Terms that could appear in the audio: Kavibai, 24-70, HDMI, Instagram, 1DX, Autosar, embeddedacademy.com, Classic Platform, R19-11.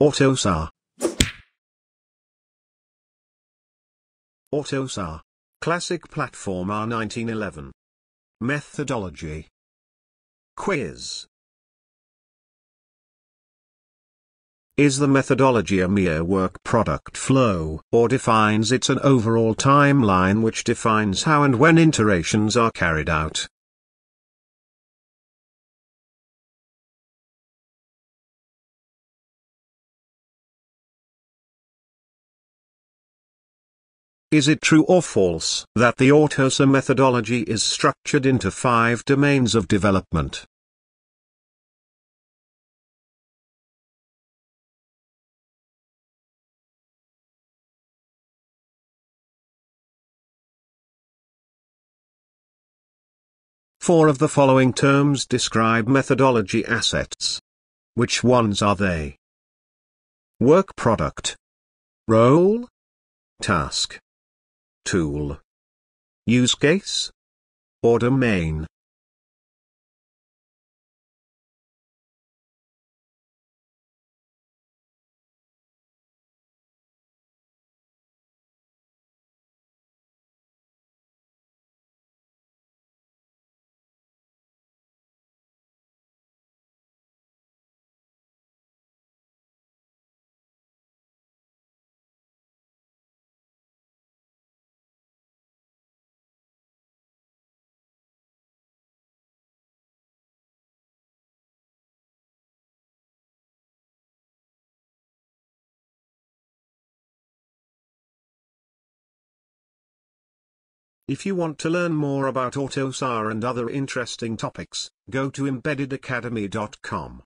Autosar. Autosar. Classic Platform R19-11. Methodology. Quiz. Is the methodology a mere work product flow, or defines it an overall timeline which defines how and when iterations are carried out? Is it true or false that the Autosar methodology is structured into 5 domains of development? Four of the following terms describe methodology assets. Which ones are they? Work product, role, task, tool, use case, or domain. If you want to learn more about Autosar and other interesting topics, go to embeddedacademy.com.